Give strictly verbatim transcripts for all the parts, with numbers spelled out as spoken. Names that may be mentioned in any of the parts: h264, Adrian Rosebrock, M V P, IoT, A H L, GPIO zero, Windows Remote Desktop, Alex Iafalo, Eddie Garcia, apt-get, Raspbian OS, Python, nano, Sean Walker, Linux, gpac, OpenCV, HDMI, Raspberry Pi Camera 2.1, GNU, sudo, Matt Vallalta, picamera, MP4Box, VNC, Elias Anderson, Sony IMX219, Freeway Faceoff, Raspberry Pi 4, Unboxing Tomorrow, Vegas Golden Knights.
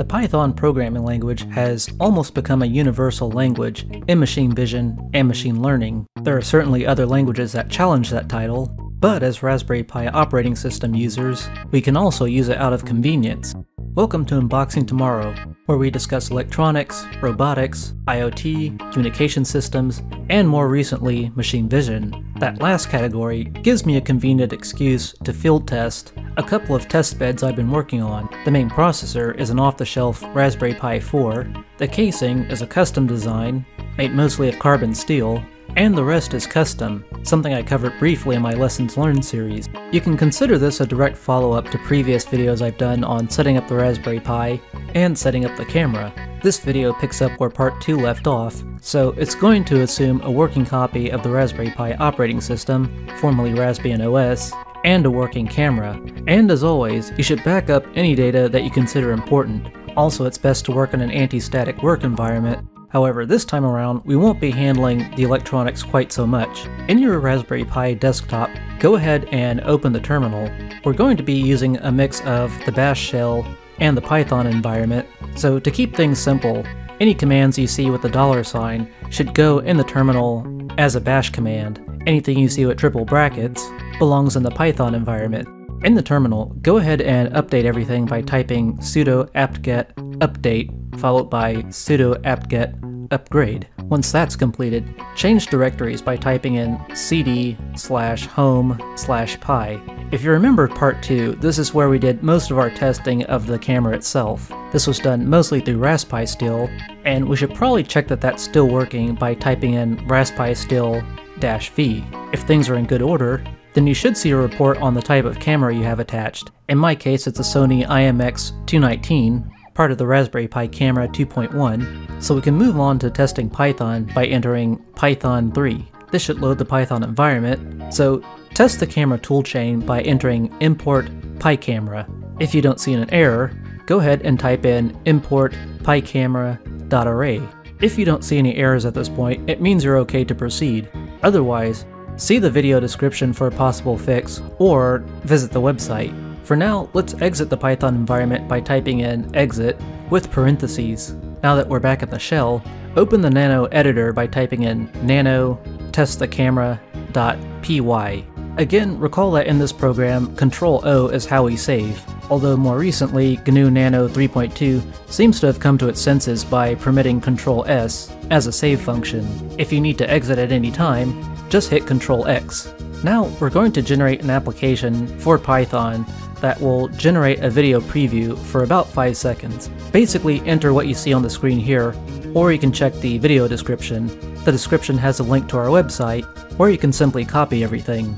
The Python programming language has almost become a universal language in machine vision and machine learning. There are certainly other languages that challenge that title, but as Raspberry Pi operating system users, we can also use it out of convenience. Welcome to Unboxing Tomorrow, where we discuss electronics, robotics, IoT, communication systems, and more recently, machine vision. That last category gives me a convenient excuse to field test a couple of test beds I've been working on. The main processor is an off-the-shelf Raspberry Pi four, the casing is a custom design, made mostly of carbon steel, and the rest is custom, something I covered briefly in my Lessons Learned series. You can consider this a direct follow-up to previous videos I've done on setting up the Raspberry Pi and setting up the camera. This video picks up where part two left off, so it's going to assume a working copy of the Raspberry Pi operating system, formerly Raspbian O S, and a working camera. And as always, you should back up any data that you consider important. Also, it's best to work in an anti-static work environment. However, this time around, we won't be handling the electronics quite so much. In your Raspberry Pi desktop, go ahead and open the terminal. We're going to be using a mix of the bash shell and the Python environment, so to keep things simple, any commands you see with the dollar sign should go in the terminal as a bash command. Anything you see with triple brackets belongs in the Python environment. In the terminal, go ahead and update everything by typing sudo apt-get update followed by sudo apt-get upgrade. Once that's completed, change directories by typing in cd slash home slash pi. If you remember part two, this is where we did most of our testing of the camera itself. This was done mostly through raspistill, and we should probably check that that's still working by typing in raspistill dash v. If things are in good order, then you should see a report on the type of camera you have attached. In my case, it's a Sony I M X two nineteen, part of the Raspberry Pi Camera two point one, so we can move on to testing Python by entering Python three. This should load the Python environment, so test the camera toolchain by entering import picamera. If you don't see an error, go ahead and type in import picamera.array. If you don't see any errors at this point, it means you're okay to proceed. Otherwise, see the video description for a possible fix, or visit the website. For now, let's exit the Python environment by typing in exit with parentheses. Now that we're back in the shell, open the nano editor by typing in nano testthecamera.py. Again, recall that in this program, control O is how we save, although more recently, G N U nano three point two seems to have come to its senses by permitting control S as a save function. If you need to exit at any time, just hit control X. Now we're going to generate an application for Python that will generate a video preview for about five seconds. Basically enter what you see on the screen here, or you can check the video description. The description has a link to our website, or you can simply copy everything.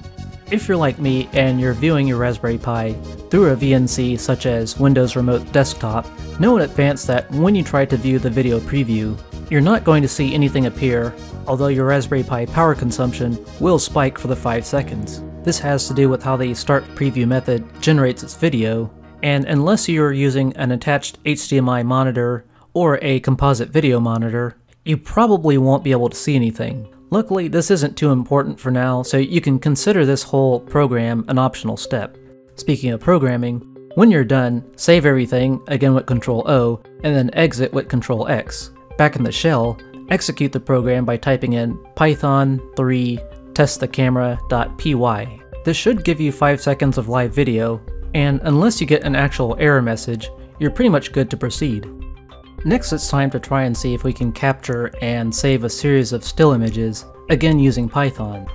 If you're like me and you're viewing your Raspberry Pi through a V N C such as Windows Remote Desktop, know in advance that when you try to view the video preview, you're not going to see anything appear, although your Raspberry Pi power consumption will spike for the five seconds. This has to do with how the start preview method generates its video, and unless you're using an attached H D M I monitor or a composite video monitor, you probably won't be able to see anything. Luckily, this isn't too important for now, so you can consider this whole program an optional step. Speaking of programming, when you're done, save everything, again with control O, and then exit with control X. Back in the shell, execute the program by typing in python three testthecamera.py. This should give you five seconds of live video, and unless you get an actual error message, you're pretty much good to proceed. Next, it's time to try and see if we can capture and save a series of still images, again using Python.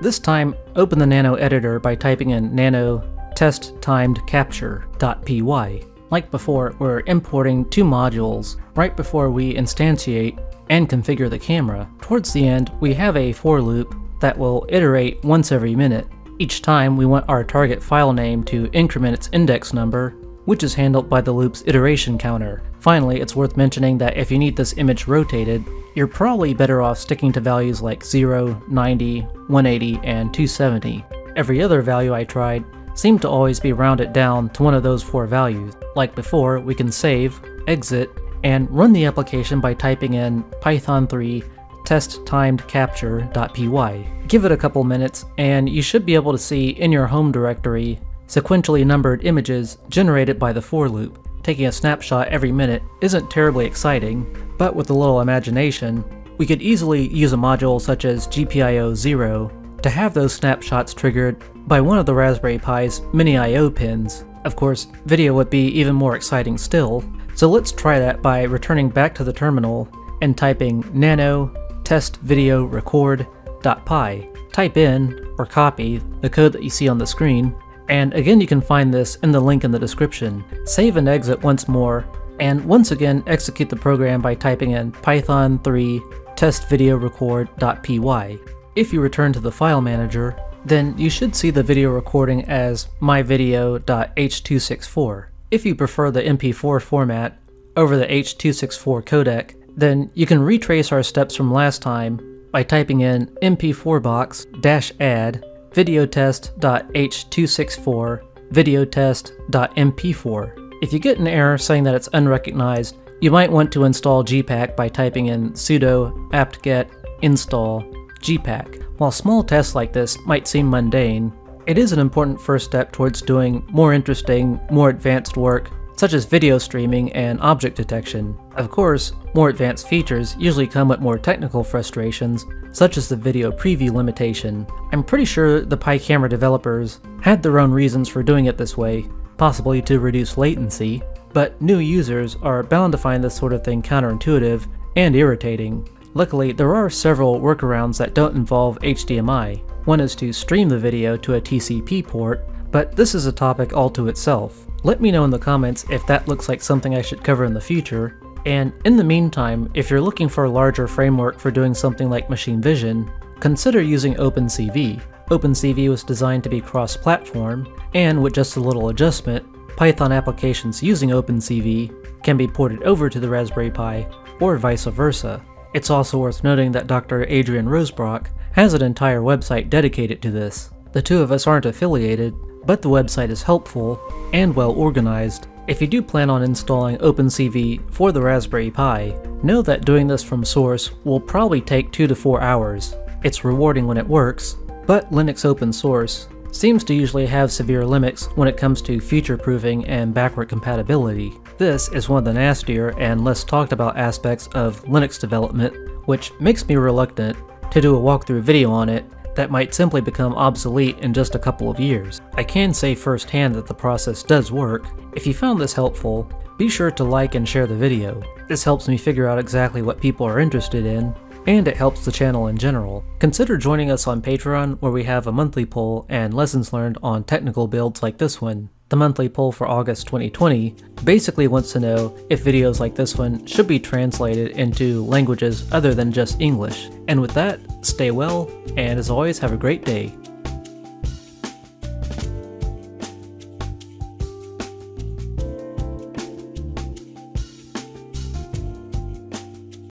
This time, open the nano editor by typing in nano test timed capture dot p y. Like before, we're importing two modules right before we instantiate and configure the camera. Towards the end, we have a for loop that will iterate once every minute. Each time, we want our target file name to increment its index number, which is handled by the loop's iteration counter. Finally, it's worth mentioning that if you need this image rotated, you're probably better off sticking to values like zero, ninety, one eighty, and two seventy. Every other value I tried seemed to always be rounded down to one of those four values. Like before, we can save, exit, and run the application by typing in python three testtimedcapture.py. Give it a couple minutes, and you should be able to see in your home directory sequentially numbered images generated by the for loop. taking a snapshot every minute isn't terribly exciting, but with a little imagination, we could easily use a module such as G P I O zero to have those snapshots triggered by one of the Raspberry Pi's mini I O pins. Of course, video would be even more exciting still, so let's try that by returning back to the terminal and typing nano test video record.py. Type in, or copy, the code that you see on the screen, and again you can find this in the link in the description. Save and exit once more, and once again execute the program by typing in python three test video record.py. If you return to the file manager, then you should see the video recording as my video dot h two sixty-four. If you prefer the M P four format over the H two sixty-four codec, then you can retrace our steps from last time by typing in M P four box-add videotest.h two sixty-four videotest.m p four. If you get an error saying that it's unrecognized, you might want to install gpac by typing in sudo apt-get install gpac. While small tests like this might seem mundane, it is an important first step towards doing more interesting, more advanced work, such as video streaming and object detection. Of course, more advanced features usually come with more technical frustrations, such as the video preview limitation. I'm pretty sure the Pi Camera developers had their own reasons for doing it this way, possibly to reduce latency, but new users are bound to find this sort of thing counterintuitive and irritating. Luckily, there are several workarounds that don't involve H D M I. One is to stream the video to a T C P port, but this is a topic all to itself. Let me know in the comments if that looks like something I should cover in the future, and in the meantime, if you're looking for a larger framework for doing something like machine vision, consider using OpenCV. OpenCV was designed to be cross-platform, and with just a little adjustment, Python applications using OpenCV can be ported over to the Raspberry Pi, or vice versa. It's also worth noting that Doctor Adrian Rosebrock has an entire website dedicated to this. The two of us aren't affiliated, but the website is helpful and well organized. If you do plan on installing OpenCV for the Raspberry Pi, know that doing this from source will probably take two to four hours. It's rewarding when it works, but Linux open source seems to usually have severe limits when it comes to future-proofing and backward compatibility. This is one of the nastier and less talked about aspects of Linux development, which makes me reluctant to do a walkthrough video on it that might simply become obsolete in just a couple of years. I can say firsthand that the process does work. If you found this helpful, be sure to like and share the video. This helps me figure out exactly what people are interested in, and it helps the channel in general. Consider joining us on Patreon, where we have a monthly poll and lessons learned on technical builds like this one. The monthly poll for August twenty twenty basically wants to know if videos like this one should be translated into languages other than just English. And with that, stay well, and as always, have a great day.